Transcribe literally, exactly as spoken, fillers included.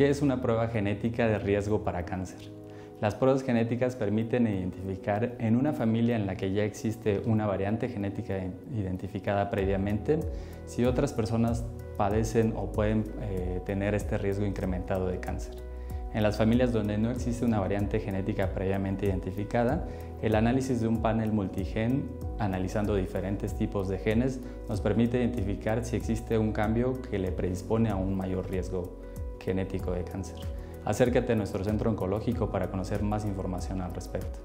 ¿Qué es una prueba genética de riesgo para cáncer? Las pruebas genéticas permiten identificar en una familia en la que ya existe una variante genética identificada previamente si otras personas padecen o pueden eh, tener este riesgo incrementado de cáncer. En las familias donde no existe una variante genética previamente identificada, el análisis de un panel multigen analizando diferentes tipos de genes nos permite identificar si existe un cambio que le predispone a un mayor riesgo genético de cáncer. Acércate a nuestro centro oncológico para conocer más información al respecto.